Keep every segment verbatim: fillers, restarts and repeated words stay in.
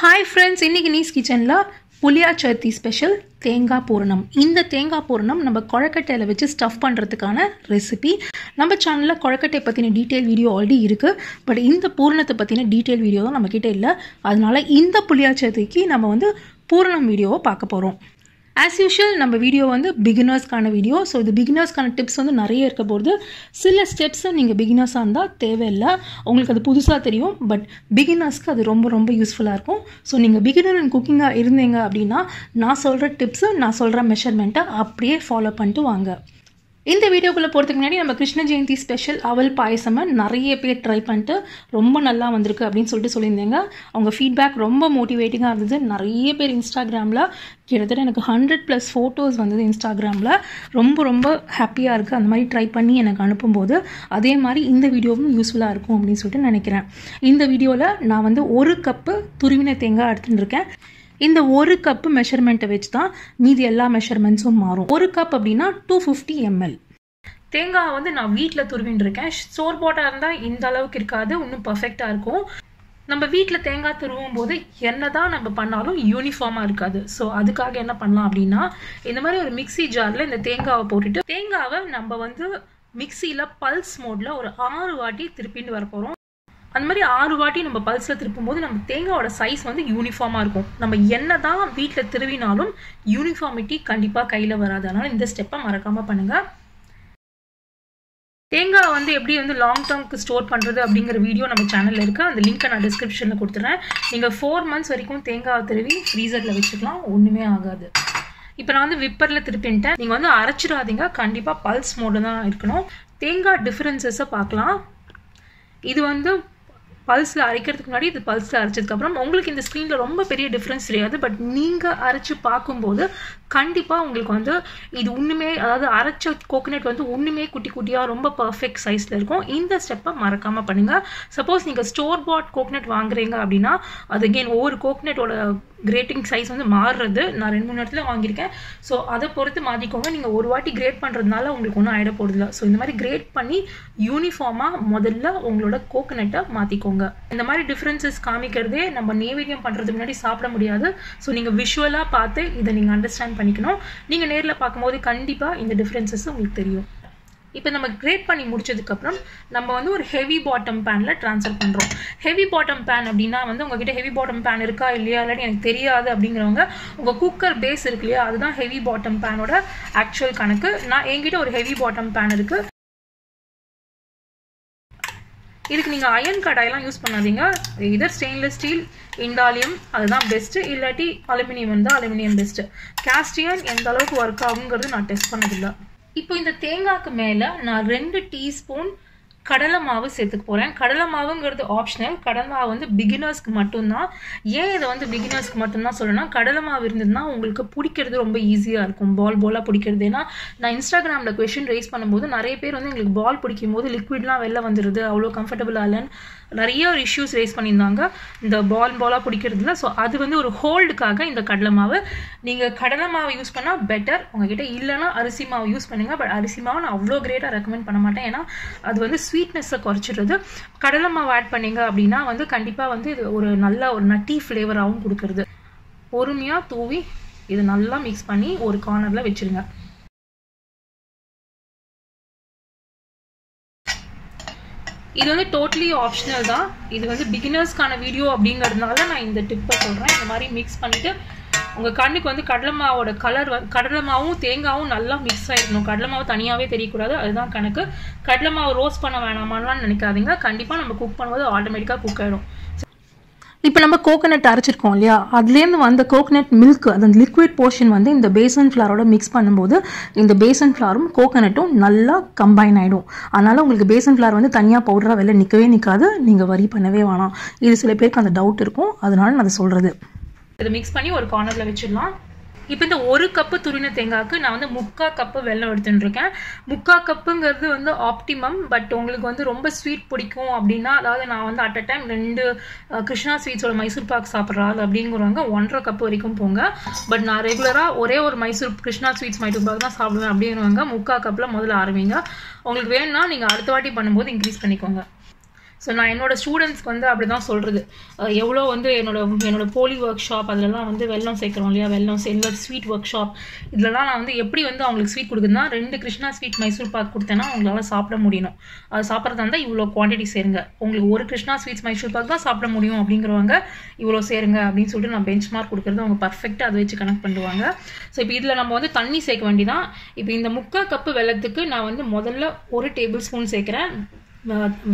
Hi friends, இன்னைக்கு knees கிச்சன்ல புளியா chutney special தேங்காய் பூரணம். இந்த தேங்காய் பூரணம் நம்ம கொழக்கட்டையில வச்சு ஸ்டஃப் பண்றதுக்கான ரெசிபி. நம்ம சேனல்ல கொழக்கட்டை பத்தின டீடைல் வீடியோ ஆல்ரெடி இருக்கு. பட் இந்த பூரணத்தை பத்தின டீடைல் வீடியோ தான் நம்மகிட்ட இல்ல. அதனால இந்த புளியா சட்னிக்கு நம்ம வந்து பூரணம் வீடியோவை பார்க்க போறோம். As usual, நம்ம வீடியோ வந்து beginners கான வீடியோ. So இது beginners கான டிப்ஸ் வந்து நிறைய இருக்க போறது. சில ஸ்டெப்ஸ் நீங்க beginners ஆ இருந்தா தேவையில்ல. உங்களுக்கு அது புதுசா தெரியும். பட் beginners க்கு அது ரொம்ப ரொம்ப யூஸ்ஃபுல்லா இருக்கும். So நீங்க beginner in cooking ஆ இருந்தீங்க அப்படினா நான் சொல்ற டிப்ஸ் நான் சொல்ற மெஷர்மென்ட்டை அப்படியே ஃபாலோ பண்ணிட்டு வாங்க. In the video, we have Krishna Jayanthi special Aval Payasam and try Panta, Romba Nalla Vandruka, Abdin Sulti Solinga, our feedback Romba motivating are the Naraye per Instagram la, Kerada and a hundred plus photos on the Instagram la, Romba Romba happy Arka and my try Pani and a Ganapomboda, Ade Mari in the video useful Arko Abdin Sultan and Akira. In the video la, Navanda Oru Cup, Turimina Thenga Arthindruka. In the one cup measurement vech thaan meedhi ella measurements um maarum. one cup appadina two hundred fifty milliliters. Thenga vandu na veetla thuruvindiruken. Store bought ah irundha indha alavukku irukadhu innum perfect ah irukum. Namba veetla thenga thuruvumbodhu enna dhaan namba pannalum uniform ah irukadhu. So adukaga enna pannalam appadina indha mari oru mixie jar la indha thengaava potittu thengaava namba vandu mixie la pulse mode la oru six vaati thirupindu varaporum. And we will see the pulse of the size of the uniform. We will see the wheat of the uniformity. We will see this step. Long term store the video on the channel. The link in the description. You can use four months in the freezer. Now, the whipper is the You can use the pulse mode. You can differences. This is pulse la arikkaradhukku munadi idu pulse la arichadhukku appuram ungalku indha screen la romba periya difference theriyadhu but neenga arichu paakumbodhu kandipa ungalku vandu idu unnume adha aricha coconut vandu unnume kutti kuttiya romba perfect size la irukum indha step marakama panunga suppose neenga store bought coconut vaangrenga appadina adu again over coconut oda grating size vandu maarradhu na rendu moonu edathila vaangirken so adha poruthu maadikonga neenga oru vaati grate pandradhunala ungalku ona aida podudilla so indha mari grate panni uniform ah modalla ungaloda coconut ah maadikonga. In the many differences, Kamikerde, number Navidium Pantramunati Sapra Mudia, so Ninga Visuala Pathe, either Ning understand Panikano, Ninga Nerla Pakamodi Kandipa in the differences of Victorio. If we grate Pani Murcha the Kapram, number one heavy bottom pan la transfer Pandro. Heavy bottom pan Abdina, and then get a heavy bottom pan irka, Ilia, and Theria, the Abdingranga, Uga cooker base irklia, other than heavy bottom pan or actual Kanaka, Na Angit or heavy bottom pan irka. இதுக்கு நீங்க iron கடாயலாம் use பண்ணாதீங்க either stainless steel Indalium அதுதான் best இல்லட்டி aluminium வந்தா aluminium best cast iron எந்த அளவுக்கு work ஆகும்ங்கிறது நான் டெஸ்ட் பண்ணதில்லை இப்போ இந்த தேங்காக்கு மேல நான் two teaspoon கடலை மாவு சேர்த்துக்க போறேன் கடலை மாவுங்கிறது ஆப்ஷனல் கடலை மாவு வந்து beginnersக்கு மட்டும் தான் ஏன் இது வந்து beginnersக்கு மட்டும் தான் சொல்றேன்னா கடலை மாவு இருந்ததுனா உங்களுக்கு புடிக்கிறது ரொம்ப ஈஸியா இருக்கும் பால் பாலா புடிக்கிறதுனா நான் இன்ஸ்டாகிராம்ல क्वेश्चन ரைஸ் பண்ணும்போது நிறைய பேர் வந்து உங்களுக்கு பால் புடிக்கும்போது லிக்விட்லாம் வெளிய வந்துருது அவ்வளவு கம்ஃபர்ட்டபிளா இல்லன்னு நிறைய இஷ்யூஸ் ரைஸ் பண்ணிருந்தாங்க இந்த பால் பாலா புடிக்கிறதுல சோ அது வந்து ஒரு ஹோல்ட்காக இந்த கடலை மாவு நீங்க கடலை மாவு யூஸ் பண்ணா பெட்டர் உங்ககிட்ட இல்லனா அரிசி மாவு யூஸ் பண்ணுங்க பட் அரிசி மாவு நான் அவ்வளவு கிரேட்டா ரெக்கமெண்ட் பண்ண மாட்டேன் ஏனா அது வந்து sweetness குறைச்சிடுது கடலை மாவு ஆட் பண்ணீங்க அப்படினா வந்து கண்டிப்பா வந்து இது ஒரு நல்ல ஒரு நட்டி ஃப்ளேவர் ஆவும் கொடுக்குது பொறுமையா தூவி இது நல்லா mix பண்ணி ஒரு கார்னர்ல வெச்சிருங்க இது வந்து டோட்டலி ஆப்ஷனல் தான் இது வந்து beginners கான வீடியோ அப்படிங்கறதுனால நான் இந்த டிப்பை சொல்றேன் இந்த மாதிரி mix பண்ணிட்டு உங்க கண்ணுக்கு வந்து கடலை மாவோட கலர் கடலை மாவும் தேங்காவும் நல்லா mix ஆயிரணும் கடலை மாவு தனியாவே தெரிய கூடாது அதுதான் கணக்கு கடலை மாவு ரோஸ்ட் பண்ண வேணாமான்னு நினைக்காதீங்க கண்டிப்பா நம்ம குக் பண்ணும்போது ஆட்டோமேட்டிக்கா குக் ஆயிடும் இப்போ நம்ம கோகனட் அரைச்சிருக்கோம் இல்லையா அதுல இருந்து வந்த கோகனட் milk அந்த liquid portion வந்து இந்த பேசன் ஃப்ளோரோட mix பண்ணும்போது இந்த பேசன் ஃப்ளோரும் கோகனட்டும் நல்லா கம்பைன் ஆயிடும் அதனால உங்களுக்கு பேசன் ஃப்ளோர் வந்து தனியா பவுடரா வெளிய நிக்கவே நிக்காது நீங்க worry பண்ணவே வேணாம் இது சில பேருக்கு அந்த டவுட் இருக்கும் அதனால நான் சொல்றது இத mix பண்ணி ஒரு கார்னர்ல வெச்சிடலாம் இப்போ இந்த one கப் துருவின தேங்காய்க்கு நான் வந்து முக்கால் கப் வெல்லம் எடுத்துட்டிருக்கேன் முக்கால் கப்ங்கிறது வந்து ஆப்டிமம் பட் உங்களுக்கு வந்து ரொம்ப ஸ்வீட் பிடிக்கும் அப்படினா அதாவது நான் வந்து at a time ரெண்டு கிருஷ்ணா ஸ்வீட்ஸோட மைசூர் பாக் சாப்பிடுறாள் அப்படிங்கறவங்க one and a half cup வரைக்கும் போங்க பட் நான் ரெகுலரா ஒரே ஒரு மைசூர் கிருஷ்ணா ஸ்வீட்ஸ் மைசூர் பாக் தான் சாப்பிடுவேன் அப்படிங்கறவங்க முக்கால் கப்ல முதல்ல ஆரம்பிங்க உங்களுக்கு வேணும்னா நீங்க அடுத்த வாட்டி பண்ணும்போது இன்கிரீஸ் பண்ணிக்கோங்க So நான் என்னோட ஸ்டூடண்ட்ஸ் வந்து அப்படி தான் சொல்றது எவ்ளோ வந்து என்னோட என்னோட போலி வொர்க்ஷாப் அதெல்லாம் வந்து வெல்லம் சேக்கறோம் இல்லையா வெல்லம் சில்வர் ஸ்வீட் வொர்க்ஷாப் இதெல்லாம் நான் வந்து எப்படி வந்து அவங்களுக்கு ஸ்வீட் கொடுக்குதுன்னா ரெண்டு கிருஷ்ணா ஸ்வீட் மைசூர் பாக் கொடுத்தேனா அவங்களால சாப்பிட முடியும் அது சாப்பிறதா இருந்தா இவ்ளோ குவாண்டிட்டி சேருங்க உங்களுக்கு ஒரு கிருஷ்ணா ஸ்வீட்ஸ் மைசூர் பாக் தான் சாப்பிட முடியும் அப்படிங்கறவங்க இவ்ளோ சேருங்க அப்படினு சொல்லிட்டு நான் பெஞ்ச்மார்க் கொடுக்கிறது அவங்க பெர்ஃபெக்ட்டா அது வெச்சு கனெக்ட் பண்ணுவாங்க சோ இப்போ இதல நம்ம வந்து தண்ணி சேக்க வேண்டியதான் இப்போ இந்த முக்கா கப் வெல்லத்துக்கு நான் வந்து முதல்ல ஒரு டேபிள்ஸ்பூன் சேக்கறேன்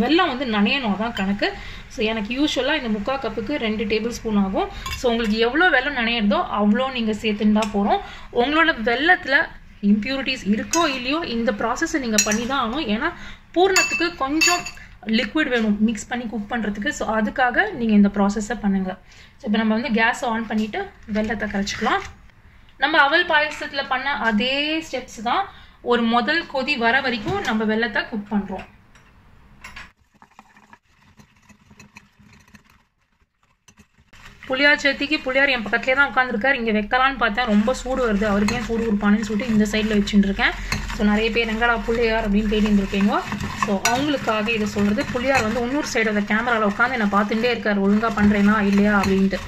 வெல்லம் வந்து நனையணும் தான் கணக்கு சோ எனக்கு யூசுவலா இந்த முக்கா கப்புக்கு two டேபிள்ஸ்பூன் ஆகும் சோ உங்களுக்கு எவ்வளவு வெல்லம் நனையறதோ அவ்ளோ நீங்க சேர்த்துண்டா போறோம் உங்களோட வெல்லத்துல impurities இருக்கோ இல்லையோ இந்த process நீங்க பண்ணி தான் ஆகும் ஏனா பூரணத்துக்கு கொஞ்சம் liquid வேணும் mix பண்ணி குக் பண்றதுக்கு சோ அதுக்காக நீங்க இந்த process-ஐ பண்ணுங்க சோ இப்போ நம்ம வந்து gas ஆன் பண்ணிட்டு வெல்லத்தை கலச்சிடலாம் நம்ம அவல் பாயசத்துல பண்ண அதே steps தான் ஒரு முதல் கொதி வர வரைக்கும் நம்ம வெல்லத்தை குக் பண்றோம் புளியார் சேத்திக்கு புளியார் என் பக்கத்துல தான் உட்கார்ந்திருக்கார் இங்க வெக்கலான்னு பார்த்தா ரொம்ப சூடு வருது அவர்க்கே சூடு உருபானன்னு சொல்லிட்டு இந்த சைடுல வெச்சிட்டு இருக்கேன் சோ நிறைய பேர் எங்கடா புளியார் அப்படி தேடிட்டு இருக்கீங்க சோ அவங்களுக்காக இத சொல்றது புளியார் வந்து இன்னொரு சைடு அந்த கேமரால உட்கார்ந்து என்ன பார்த்துட்டே இருக்கார் ஒழுங்கா பண்றேனா இல்லையா அப்படினு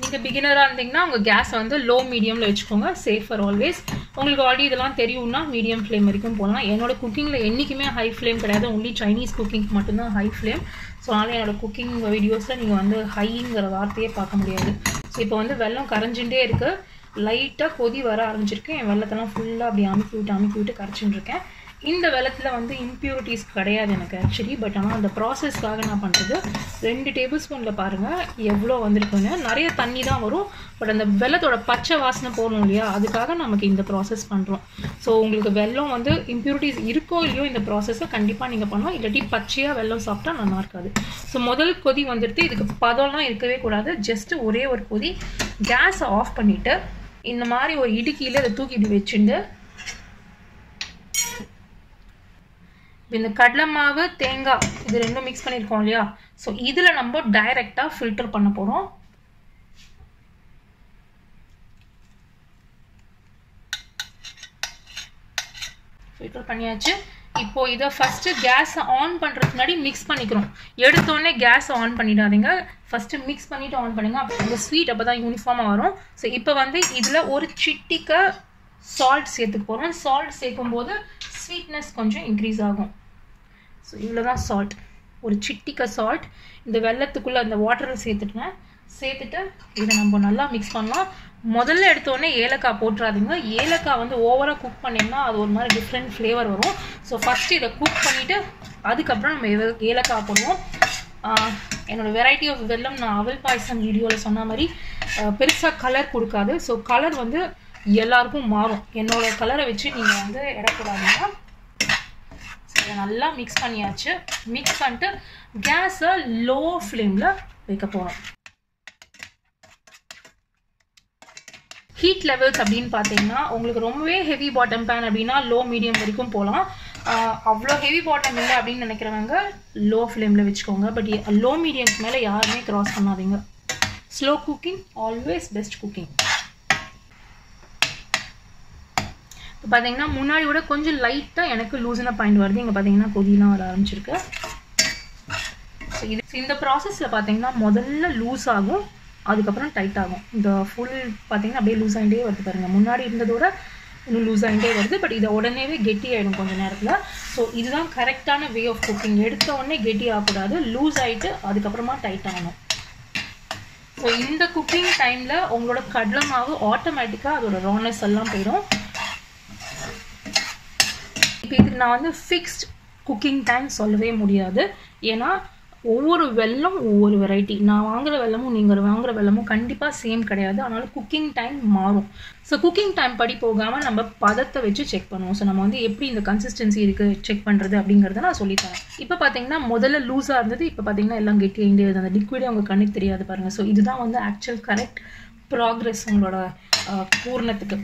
நீங்க beginner-ஆ இருந்தீங்கன்னா உங்க gas வந்து low medium-ல வெச்சுக்கோங்க safer always உங்களுக்கு ஆல்ரெடி இதெல்லாம் தெரியும்னா medium flame வரைக்கும் போலாம் என்னோட cooking-ல என்னைக்குமே high flame கிடையாது only Chinese cooking மட்டும் தான் high flame So, I will show you in the videos that you can see high in the water. So, now the well is current in the light. The well is full of amicute. In the well, there are impurities. Actually, but the process is done. two tablespoons. It is done. It is done. But the well is done. That is why we do this process. So, if you have impurities, you can do this process. If you have impurities, you can do this process. So, the first thing is just one gas off. In the mari or idiki இந்த கடலை மாவு தேங்காய் இது ரெண்டும் mix பண்ணிருக்கோம் இல்லையா so இதுல நம்ம டைரக்ட்டா ஃபில்டர் பண்ண போறோம் ஃபில்டர் பண்ணியாச்சு இப்போ இத ஃபர்ஸ்ட் gas ஆன் பண்றதுக்கு முன்னாடி mix பண்ணிக்கிறோம் எடுத்த உடனே gas ஆன் பண்ணிடாதீங்க first mix பண்ணிட்டு ஆன் பண்ணுங்க அப்ப ஸ்வீட் அப்பதான் யூனிஃபார்மா வரும் சோ இப்போ வந்து இதுல ஒரு சிட்டிகை salt சேர்த்துக்க போறோம் salt சேக்கும்போது sweetness கொஞ்சம் increase ஆகும் சோ இவ்வளவுதான் salt ஒரு சிட்டிகை salt இந்த வெல்லத்துக்குள்ள அந்த வாட்டரை சேர்த்துட்டேன் சேர்த்துட்டு இத நம்ம நல்லா mix பண்ணலாம் முதல்ல எடுத்த உடனே ஏலக்காய் போட்றாதீங்க ஏலக்காய் வந்து ஓவரா குக் பண்ணேன்னா அது ஒரு மாதிரி different flavor வரும் சோ first இத குக் பண்ணிட்டு அதுக்கு அப்புறம் நம்ம ஏலக்காய் போடுவோம் என்னோட variety of வெல்லம் நான் அவல் பாயசம் வீடியோல சொன்ன மாதிரி பெருசா கலர் கொடுக்காது சோ கலர் வந்து எல்லாருக்கும் மாறும் என்னோட கலரை வெச்சு நீங்க வந்து எடக்கூடாதுன்னா சோ நல்லா mix பண்ணியாச்சு mix பண்ணிட்டு gas-ஐ low flame-ல வைக்க போறோம் heat levels அப்படினு பாத்தீங்கன்னா உங்களுக்கு ரொம்பவே heavy bottom pan அப்படினா low medium வரைக்கும் போலாம் அவ்ளோ heavy bottom இல்ல அப்படினு நினைக்கிறவங்க low flame-ல வெச்சுக்கோங்க but low medium மேல யாருமே cross பண்ணாதீங்க slow cooking always best cooking பாத்தீங்கன்னா முன்னாடி விட கொஞ்சம் லைட்டா எனக்கு லூசனா பாயிண்ட் வருது இங்க பாத்தீங்கன்னா கொதிலாம் வர ஆரம்பிச்சிருக்கு சோ இது இந்த processல பாத்தீங்கன்னா முதல்ல லூஸ் ஆகும் அதுக்கு அப்புறம் டைட் ஆகும் இந்த full பாத்தீங்கன்னா அப்படியே லூஸ் ஆயிட்டே வருது பாருங்க முன்னாடி இருந்ததோட இன்னும் லூஸ் ஆயிட்டே வருது பட் இது உடனேவே கெட்டி ஆயிடும் கொஞ்ச நேரத்துல சோ இதுதான் கரெக்ட்டான வே ஆஃப் குக்கிங் எடுத்த உடனே கெட்டி ஆக கூடாது லூஸ் ஆயிட்டு அதுக்கு அப்புறமா டைட் ஆகணும் சோ இந்த குக்கிங் டைம்ல உங்களோட கடலை மாவு ஆட்டோமேட்டிக்கா அதோட ரானஸ் எல்லாம் போயிடும் இதுக்கு நான் வந்து fixed cooking time சொல்லவே முடியாது ஏனா ஒவ்வொரு வெல்லம் ஒவ்வொரு variety நான் வாங்குற வெல்லமும் நீங்க வாங்குற வெல்லமும் கண்டிப்பா சேம் கிடையாது அதனால cooking time மாறும் சோ cooking time படி போகாம நம்ம பதத்தை வெச்சு செக் பண்ணுவோம் சோ நம்ம வந்து எப்படி இந்த கன்சிஸ்டன்சி இருக்கு செக் பண்றது அப்படிங்கறத நான் சொல்லி தரேன் இப்போ பாத்தீங்கன்னா முதல்ல லூசா இருந்தது இப்போ பாத்தீங்கன்னா எல்லாம் கெட்டி இண்டே அந்த liquid உங்க கண்ணுக்கு தெரியாது பாருங்க சோ இதுதான் வந்து actual correct progress உங்களோட பூரணத்துக்கு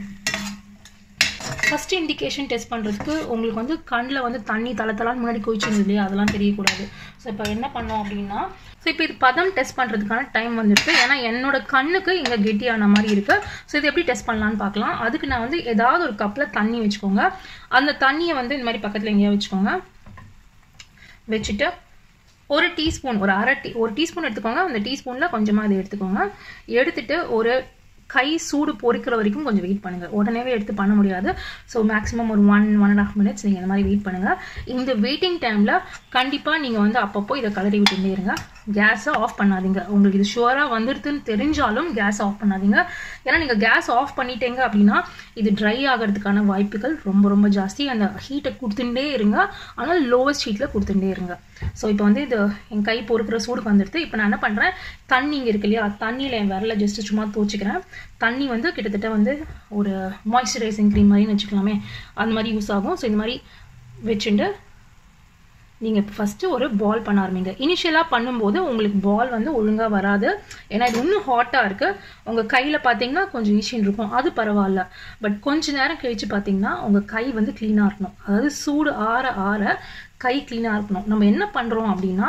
First indication test பண்றதுக்கு உங்களுக்கு வந்து கண்ணல வந்து தண்ணி தலதலான முன்னாடி கொய்ச்சிருது இல்லையா அதெல்லாம் தெரிய கூடாது சோ இப்போ என்ன பண்ணோம் அப்படினா சோ இப்போ இது பதம் டெஸ்ட் பண்றதுக்கான டைம் வந்துருச்சு ஏனா என்னோட கண்ணுக்கு இங்க கெட்டியான மாதிரி இருக்கு சோ இது எப்படி டெஸ்ட் பண்ணலாம்னு பார்க்கலாம் அதுக்கு நான் வந்து ஏதாவது ஒரு கப்ல தண்ணி வெச்சுக்கோங்க அந்த தண்ணியை வந்து இந்த மாதிரி பக்கத்துல எங்கயா வெச்சுக்கோங்க வெச்சிட்டு ஒரு teaspoon ஒரு அரை டீ ஒரு teaspoon எடுத்துக்கோங்க அந்த teaspoonல கொஞ்சமா அதை எடுத்துக்கோங்க எடுத்துட்டு ஒரு கை சூடு பொரிக்குற வரைக்கும் கொஞ்சம் வெயிட் பண்ணுங்க உடனேவே எடுத்து பண்ண முடியாது சோ maximum ஒரு one one and a half minutes நீங்க இந்த மாதிரி வெயிட் பண்ணுங்க இந்த வெயிட்டிங் டைம்ல கண்டிப்பா நீங்க வந்து அப்பப்போ இத கலரி விட்டுட்டே இருங்க Gas off பண்ணாதீங்க உங்களுக்கு இது ஷூரா வந்திருதுன்னு தெரிஞ்சாலும் gas off பண்ணாதீங்க ஏன்னா நீங்க gas off பண்ணிட்டீங்க அப்படினா இது dry ஆகிறதுக்கான வாய்ப்புகள் ரொம்ப ரொம்ப ಜಾಸ್ತಿ அந்த ஹீட்ட கொடுத்துட்டே இருங்க ஆனா லோவஸ்ட் ஹீட்ல கொடுத்துட்டே இருங்க சோ இப்போ வந்து இது என் கை பொறுக்குற சூடு வந்திருது இப்போ நான் என்ன பண்றேன் தண்ணி இங்க இருக்குலையா தண்ணில என் விரல்ல just சும்மா தோச்சிக்கிறேன் தண்ணி வந்து கிட்டத்தட்ட வந்து ஒரு moisturizing cream மாதிரி நினைச்சுக்கலாமே அந்த மாதிரி யூஸ் ஆகும் சோ இந்த மாதிரி வெச்சிட்டு நீங்க ஃபர்ஸ்ட் ஒரு பால் பண்ண ஆரம்பிங்க இனிஷியலா பண்ணும்போது உங்களுக்கு பால் வந்து ஒழுங்கா வராது ஏனா இது இன்னும் ஹாட்டா இருக்கு உங்க கையில பாத்தீங்கன்னா கொஞ்சம் ஈஷின் இருக்கும் அது பரவாயில்லை பட் கொஞ்ச நேரம் கழிச்சு பாத்தீங்கன்னா உங்க கை வந்து க்ளீனா இருக்கும் அதாவது சூடு ஆற ஆற கை க்ளீனா இருக்கும் நம்ம என்ன பண்றோம் அப்படினா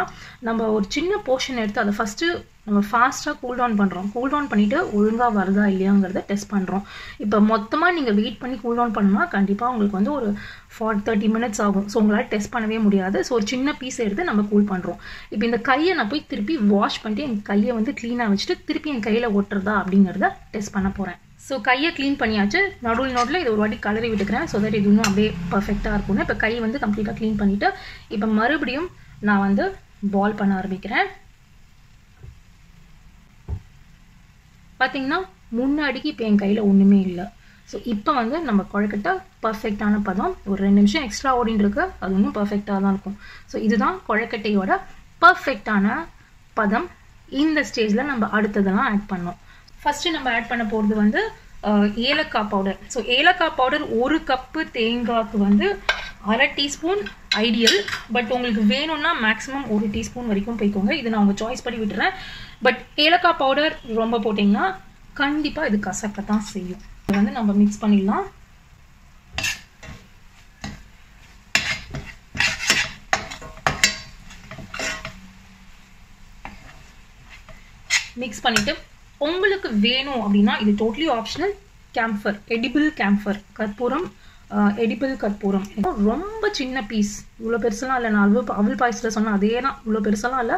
நம்ம ஒரு சின்ன போஷன் எடுத்து அத ஃபர்ஸ்ட் நம்ம ஃபாஸ்டா கூல் டவுன் பண்றோம் கூல் டவுன் பண்ணிட்டு ஒழுங்கா வரதா இல்லையாங்கறதை டெஸ்ட் பண்றோம் இப்போ மொத்தமா நீங்க வெயிட் பண்ணி கூல் டவுன் பண்ணா கண்டிப்பா உங்களுக்கு வந்து ஒரு forty thirty minutes ஆகும் சோ உங்களால டெஸ்ட் பண்ணவே முடியாது சோ ஒரு சின்ன பீஸ் எடுத்து நம்ம கூல் பண்றோம் இப்போ இந்த கையை நான் போய் திருப்பி வாஷ் பண்ணிட்டு இந்த கையை வந்து க்ளீனா வச்சிட்டு திருப்பி என் கையில ஒட்டறதா அப்படிங்கறதை டெஸ்ட் பண்ண போறேன் சோ கையை க்ளீன் பண்ணியாச்சு நடுவுல நடுவுல இது ஒரு வாட்டி கலரி விட்டுக்கறேன் சோ தட் இது இன்னும் அப்படியே பெர்ஃபெக்ட்டா இருக்கும் இப்போ கை வந்து கம்ப்ளீட்டா க்ளீன் பண்ணிட்டு இப்போ மறுபடியும் நான் வந்து பால் பண்ண ஆரம்பிக்கிறேன் பாத்தீங்கன்னா முன்னாடிக்கு இப்ப என் கையில ஒண்ணுமே இல்ல சோ இப்போ வந்து நம்ம கொழக்கட்டை பெர்ஃபெக்ட்டான பதம் ஒரு two நிமிஷம் எக்ஸ்ட்ரா ஓடின் இருக்கு அது இன்னும் பெர்ஃபெக்ட்டா தான் இருக்கும் சோ இதுதான் கொழக்கட்டையோட பெர்ஃபெக்ட்டான பதம் இந்த ஸ்டேஜ்ல நம்ம அடுத்ததெல்லாம் ஆட் பண்ணோம் ஃபர்ஸ்ட் நம்ம ஆட் பண்ண போறது வந்து ஏலக்காய் பவுடர் சோ ஏலக்காய் பவுடர் one cup தேங்காய்க்கு வந்து half teaspoon ஐடியல் பட் உங்களுக்கு வேணும்னா maximum one teaspoon வரைக்கும் போய்க்கோங்க இது நான் உங்க சாய்ஸ் படி விட்டுறேன் பட் ஏலக்காய் பவுடர் ரொம்ப போட்டீங்கன்னா கண்டிப்பா இது கசக்க தான் செய்யும் இது வந்து நம்ம mix பண்ணிடலாம் mix பண்ணிட்டு உங்களுக்கு வேணும் அப்படினா இது totally optional camphor edible camphor கற்பூரம் edible கற்பூரம் ரொம்ப சின்ன பீஸ் இவ்ளோ பெருசலாம் இல்ல நான் அவல் பாய்ஸ்ல சொன்ன அதேனா இவ்ளோ பெருசலாம் இல்ல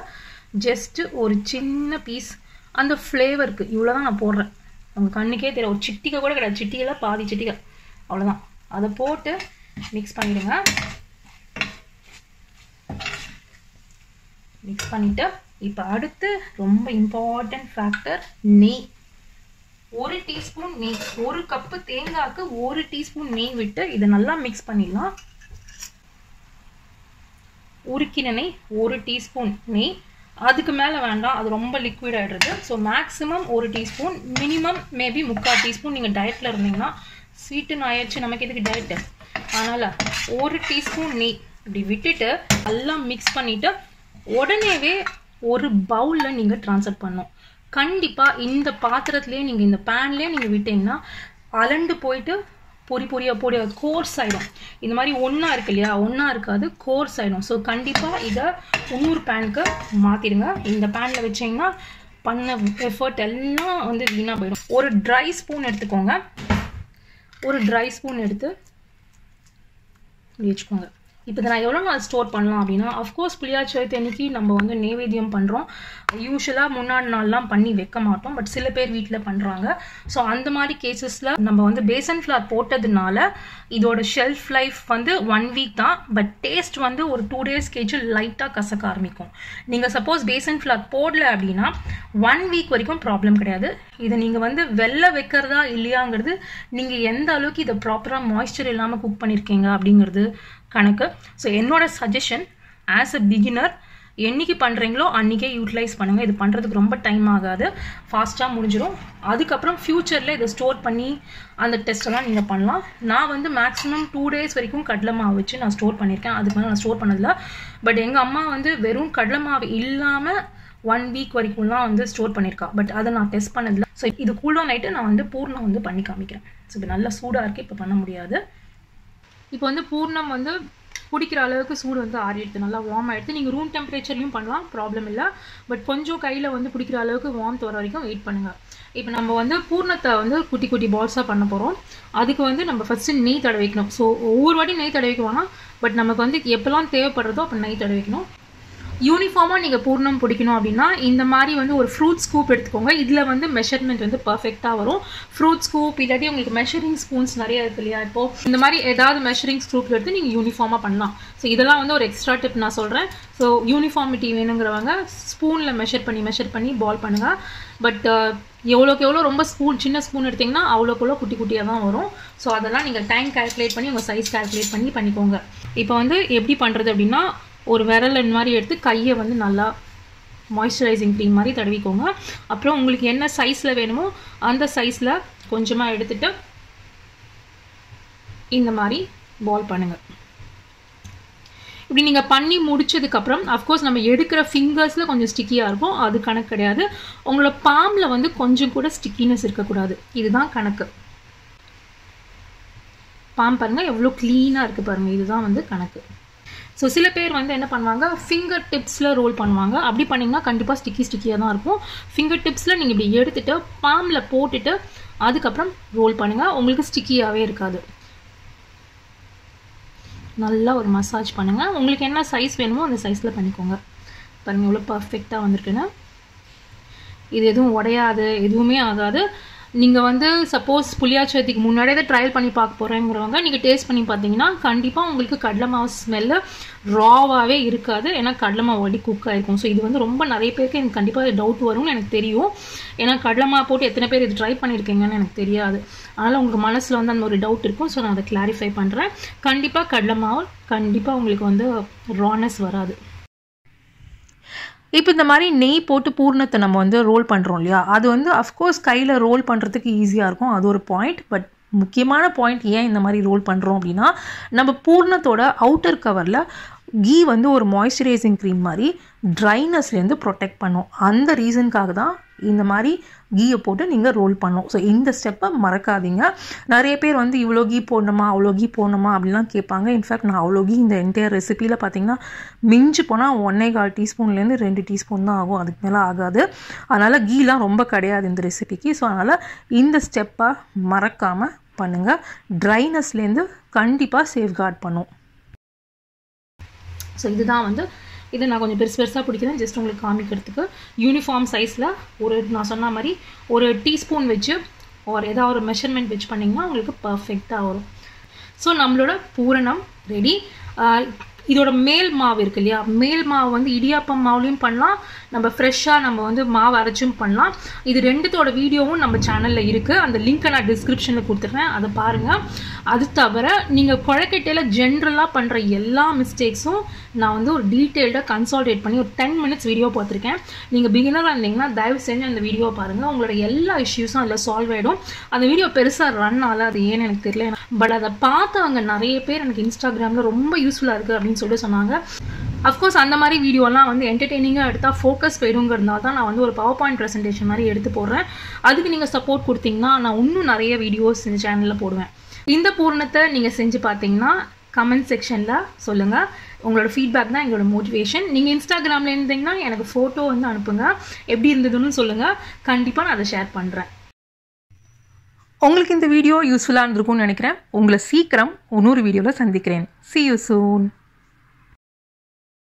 just ஒரு சின்ன பீஸ் அந்த ஃப்ளேவருக்கு இவ்ளோ தான் நான் போடுறேன் உங்க கண்ணுக்கே தெரிய ஒரு சிட்டிக்க கூட கிட சிட்டில பாதி சிட்டிக்க அவ்வளவுதான் அத போட்டு mix பண்ணிடுங்க mix பண்ணிட்டு இப்போ அடுத்து ரொம்ப இம்பார்ட்டன்ட் ஃபேக்டர் நெய் one teaspoon நெய் one cup தேங்காய்க்கு one teaspoon நெய் விட்டு இத நல்லா mix பண்ணிடலாம் உருக்கின நெய் one teaspoon நெய் அதுக்கு மேல வேண்டாம் அது ரொம்ப லிக்விட் ஆயிடுது so maximum one teaspoon minimum maybe one quarter teaspoon நீங்க டயட்ல இருந்தீங்கன்னா ஸ்வீட் நாயாச்சு நமக்கு எதுக்கு டயட் ஆனால one teaspoon நெய் இப்படி விட்டுட்டு நல்லா mix பண்ணிட்டு உடனேவே ஒரு பவுல்ல நீங்க ட்ரான்ஸ்ஃபர் பண்ணனும் கண்டிப்பா இந்த பாத்திரத்திலே நீங்க இந்த panலயே நீங்க விட்டீங்கன்னா அலண்டு போயிடு பொரி பொரியா பொரி கோர்ஸ் ஆயிடும் இந்த மாதிரி ஒண்ணா இருக்குலையா ஒண்ணா இருக்காது கோர்ஸ் ஆயிடும் சோ கண்டிப்பா இத இன்னொரு panக்கு மாத்திடுங்க இந்த panல வெச்சீங்கன்னா பண்ண எஃபோர்ட் எல்லாம் வந்து வீணா போயிடும் ஒரு dry spoon எடுத்துக்கோங்க ஒரு dry spoon எடுத்து வெச்சுக்கோங்க இப்போ நான் எவ்வளவு நாள் ஸ்டோர் பண்ணலாம் அப்படினா ஆஃப் கோர்ஸ் புளியாச்சேர்த்து இன்னைக்கு நம்ம வந்து நைவேத்தியம் பண்றோம் யூசுவலா முன்னாடி நாள்லாம் பண்ணி வைக்க மாட்டோம் பட் சில பேர் வீட்ல பண்றாங்க சோ அந்த மாதிரி கேसेसல நம்ம வந்து பேசன் ஃப்ளோர் போட்டதுனால இதோட ஷெல்ஃப் லைஃப் வந்து one week தான் பட் டேஸ்ட் வந்து ஒரு two days கேச்சு லைட்டா கசக்க ஆரம்பிக்கும் நீங்க சப்போஸ் பேசன் ஃப்ளோர் போடல அப்படினா one week வரைக்கும் ப்ராப்ளம் கிடையாது இது நீங்க வந்து வெல்ல வைக்கறதா இல்லையாங்கிறது நீங்க எந்த அளவுக்கு இத ப்ராப்பரா மாய்ஸ்சர் இல்லாம குக் பண்ணிருக்கீங்க அப்படிங்கிறது கணக்கு சோ என்னோட சஜஷன் as a beginner என்னைக்கு பண்றீங்களோ அன்னைக்கே யூட்டிலைஸ் பண்ணுங்க இது பண்றதுக்கு ரொம்ப டைம் ஆகாது ஃபாஸ்டா முடிஞ்சிரும் அதுக்கு அப்புறம் ஃபியூச்சர்ல இத ஸ்டோர் பண்ணி அந்த டெஸ்ட் எல்லாம் நீங்க பண்ணலாம் நான் வந்து maximum two days வரைக்கும் கடலைமாவு வச்சு நான் ஸ்டோர் பண்ணிருக்கேன் அதுக்கு மேல நான் ஸ்டோர் பண்ணதில்லை பட் எங்க அம்மா வந்து வெறும் கடலைமாவு இல்லாம one week வரைக்கும்லாம் வந்து ஸ்டோர் பண்ணிருக்கா பட் அத நான் டெஸ்ட் பண்ணதில்லை சோ இது கூல் டவுன் ஐட்ட நான் வந்து பூர்ண வந்து பண்ணி காமிக்கிறேன் சோ இது நல்ல சூடா இருக்கு இப்ப பண்ண முடியாது இப்போ வந்து பூர்ணம் வந்து குடிக்கிற அளவுக்கு சூடு வந்து ஆறிடுது நல்லா வார்ம் ஆயிடுது நீங்க ரூம் டெம்பரேச்சர்லயும் பண்ணலாம் ப்ராப்ளம் இல்ல பட் கொஞ்சம் கையில வந்து குடிக்கிற அளவுக்கு வார்ம் தர வரைக்கும் வெயிட் பண்ணுங்க இப்போ நம்ம வந்து பூர்ணத்தை வந்து குட்டி குட்டி பால்ஸா பண்ண போறோம் அதுக்கு வந்து நம்ம ஃபர்ஸ்ட் நெய் தடவிக்கணும் சோ ஒவ்வொரு வாட்டி நெய் தடவிக்குவானா பட் நமக்கு வந்து எப்பலாம் தேவைப்படுறதோ அப்ப நெய் தடவிக்கணும் யூனிஃபார்மா நீங்க பூரணம் பொடிக்கணும் அப்படினா இந்த மாதிரி வந்து ஒரு ஃப்ரூட் ஸ்கூப் எடுத்துக்கோங்க. இதுல வந்து மெஷர்மென்ட் வந்து பெர்ஃபெக்ட்டா வரும். ஃப்ரூட் ஸ்கூப் இல்லடி உங்களுக்கு மெஷரிங் ஸ்பூன்ஸ் நிறைய இருக்குலையா, இப்போ இந்த மாதிரி ஏதாவது மெஷரிங் ஸ்கூப் எடுத்து நீங்க யூனிஃபார்மா பண்ணலாம். சோ இதெல்லாம் வந்து ஒரு எக்ஸ்ட்ரா டிப் நான் சொல்றேன். சோ யூனிஃபார்மிட்டி வேணும்ங்கறவங்க ஸ்பூன்ல மெஷர் பண்ணி மெஷர் பண்ணி பால் பண்ணுங்க. பட் எவ்வளவுக்கு எவ்வளவு ரொம்ப ஸ்பூன் சின்ன ஸ்பூன் எடுத்தீங்கன்னா அவ்வளவுக்குள்ள குட்டி குட்டியா தான் வரும். சோ அதெல்லாம் நீங்க டைம் கால்குலேட் பண்ணி உங்க சைஸ் கால்குலேட் பண்ணி பண்ணிக்கோங்க. இப்போ வந்து எப்படி பண்றது அப்படினா ஒரு விரல் இந்த மாதிரி எடுத்து கையை வந்து நல்லா மாய்ஸ்சரைசிங் க்ரீம் மாதிரி தடவிக்கோங்க. அப்புறம் உங்களுக்கு என்ன சைஸில் வேணுமோ அந்த சைஸில் கொஞ்சமாக எடுத்துட்டு இந்த மாதிரி பால் பண்ணுங்கள். இப்படி நீங்கள் பண்ணி முடிச்சதுக்கப்புறம் அஃப்கோர்ஸ் நம்ம எடுக்கிற ஃபிங்கர்ஸில் கொஞ்சம் ஸ்டிக்கியாக இருக்கும், அது கணக்கு கிடையாது. உங்களோட பாமில் வந்து கொஞ்சம் கூட ஸ்டிக்கினஸ் இருக்கக்கூடாது, இதுதான் கணக்கு. பாம் பாருங்கள் எவ்வளோ க்ளீனாக இருக்குது பாருங்கள், இதுதான் வந்து கணக்கு. ஸோ சில பேர் வந்து என்ன பண்ணுவாங்க ஃபிங்கர் டிப்ஸில் ரோல் பண்ணுவாங்க. அப்படி பண்ணிங்கன்னா கண்டிப்பாக ஸ்டிக்கி ஸ்டிக்கியாக தான் இருக்கும். ஃபிங்கர் டிப்ஸில் நீங்கள் இப்படி எடுத்துகிட்டு பாமில் போட்டுட்டு அதுக்கப்புறம் ரோல் பண்ணுங்கள், உங்களுக்கு ஸ்டிக்கியாகவே இருக்காது. நல்லா ஒரு மசாஜ் பண்ணுங்கள். உங்களுக்கு என்ன சைஸ் வேணுமோ அந்த சைஸில் பண்ணிக்கோங்க. பாருங்கள் எவ்வளோ பர்ஃபெக்டாக வந்திருக்குன்னு. இது எதுவும் உடையாது, எதுவுமே ஆகாது. நீங்கள் வந்து சப்போஸ் புளியாச்சேர்த்திக்கு முன்னாடியே ட்ரையல் பண்ணி பார்க்க போகிறேங்கிறவங்க நீங்கள் டேஸ்ட் பண்ணி பார்த்தீங்கன்னா கண்டிப்பாக உங்களுக்கு கடலை மாவு ஸ்மெல்லு ராவாகவே இருக்காது. ஏன்னா கடலை மாவு வடி குக் ஆகிருக்கும். ஸோ இது வந்து ரொம்ப நிறைய பேருக்கு எனக்கு கண்டிப்பாக டவுட் வரும்னு எனக்கு தெரியும். ஏன்னா கடலை மாவு போட்டு எத்தனை பேர் இது ட்ரை பண்ணியிருக்கீங்கன்னு எனக்கு தெரியாது. அதனால் உங்களுக்கு மனசில் வந்து அந்த ஒரு டவுட் இருக்கும். ஸோ நான் அதை கிளாரிஃபை பண்ணுறேன். கண்டிப்பாக கடலை மாவு கண்டிப்பாக உங்களுக்கு வந்து ரானஸ் வராது. இப்போ இந்த மாதிரி நெய் போட்டு பூர்ணத்தை நம்ம வந்து ரோல் பண்ணுறோம் இல்லையா, அது வந்து அஃப்கோர்ஸ் கையில் ரோல் பண்ணுறதுக்கு ஈஸியாக இருக்கும், அது ஒரு பாயிண்ட். பட் முக்கியமான பாயிண்ட் ஏன் இந்த மாதிரி ரோல் பண்ணுறோம் அப்படின்னா நம்ம பூர்ணத்தோட அவுட்டர் கவரில் கீ வந்து ஒரு மாய்ஸ்சரைசிங் க்ரீம் மாதிரி ட்ரைனஸ்லேருந்து ப்ரொடெக்ட் பண்ணும். அந்த ரீசனுக்காக தான் இந்த மாதிரி கீயை போட்டு நீங்கள் ரோல் பண்ணணும். ஸோ இந்த ஸ்டெப்பை மறக்காதீங்க. நிறைய பேர் வந்து இவ்வளோ கீ போடணுமா அவ்வளோ கீ போடணுமா அப்படிலாம் கேட்பாங்க. இன்ஃபேக்ட் நான் அவ்வளோ கீ இந்த என்டையர் ரெசிபியில் பார்த்தீங்கன்னா மிஞ்சி போனால் ஒன்னே கால் டீஸ்பூன்லேருந்து ரெண்டு டீஸ்பூன் தான் ஆகும், அதுக்கு மேலே ஆகாது. அதனால் கீலாம் ரொம்ப கிடையாது இந்த ரெசிபிக்கு. ஸோ அதனால் இந்த ஸ்டெப்பை மறக்காமல் பண்ணுங்கள். ட்ரைனஸ்லேருந்து கண்டிப்பாக சேஃப்கார்ட் பண்ணும். ஸோ இதுதான் வந்து இதை நான் கொஞ்சம் பெருசு பெருசாக பிடிக்கிறேன் ஜஸ்ட் உங்களுக்கு காமிக்கிறதுக்கு. யூனிஃபார்ம் சைஸில் ஒரு நான் சொன்ன மாதிரி ஒரு டீஸ்பூன் வச்சு ஒரு ஏதாவது ஒரு மெஷர்மெண்ட் வச்சு பண்ணிங்கன்னா உங்களுக்கு பர்ஃபெக்டாக வரும். ஸோ நம்மளோட பூரணம் ரெடி. இதோட மேல் மாவு இருக்கு இல்லையா, மேல் மாவு வந்து இடியாப்பம் மாவுலையும் பண்ணலாம், நம்ம ஃப்ரெஷ்ஷாக நம்ம வந்து மாவு அரைச்சும் பண்ணலாம். இது ரெண்டுத்தோட வீடியோவும் நம்ம சேனலில் இருக்குது. அந்த லிங்க்கை நான் டிஸ்கிரிப்ஷனில் கொடுத்துட்றேன், அதை பாருங்கள். அது தவிர நீங்கள் கொழக்கட்டையில் ஜென்ரலாக பண்ணுற எல்லா மிஸ்டேக்ஸும் நான் வந்து ஒரு டீட்டெயில்டாக கன்சால்டேட் பண்ணி ஒரு டென் மினிட்ஸ் வீடியோ பார்த்துருக்கேன். நீங்கள் பிகினராக இருந்தீங்கன்னா தயவு செஞ்சு அந்த வீடியோ பாருங்கள், உங்களோட எல்லா இஷ்யூஸும் அதில் சால்வ் ஆகிடும். அந்த வீடியோ பெருசாக ரன் ஆகல, அது ஏன்னு எனக்கு தெரியல. பட் அதை பார்த்து அவங்க நிறைய பேர் எனக்கு இன்ஸ்டாகிராமில் ரொம்ப யூஸ்ஃபுல்லாக இருக்குது அப்படின்னு சொல்லி சொன்னாங்க. அஃப்கோர்ஸ் அந்த மாதிரி வீடியோலாம் வந்து என்டர்டெய்னிங்காக எடுத்தால் ஃபோக்கஸ் போயிடுங்கிறதுனால தான் நான் வந்து ஒரு பவர் பாயிண்ட் ப்ரெசன்டேஷன் மாதிரி எடுத்து போடுறேன். அதுக்கு நீங்கள் சப்போர்ட் கொடுத்தீங்கன்னா நான் இன்னும் நிறைய வீடியோஸ் இந்த சேனலில் போடுவேன். இந்த பூரணத்தை நீங்கள் செஞ்சு பார்த்தீங்கன்னா கமெண்ட் செக்ஷனில் சொல்லுங்கள். உங்களோட ஃபீட்பேக் தான் எங்களோட மோட்டிவேஷன். நீங்கள் இன்ஸ்டாகிராமில் இருந்தீங்கன்னா எனக்கு ஃபோட்டோ வந்து அனுப்புங்க, எப்படி இருந்ததுன்னு சொல்லுங்கள். கண்டிப்பாக நான் அதை ஷேர் பண்ணுறேன். உங்களுக்கு இந்த வீடியோ யூஸ்ஃபுல்லாக இருந்திருக்கும்னு நினைக்கிறேன். உங்களை சீக்கிரம் இன்னொரு வீடியோவில் சந்திக்கிறேன். See you soon.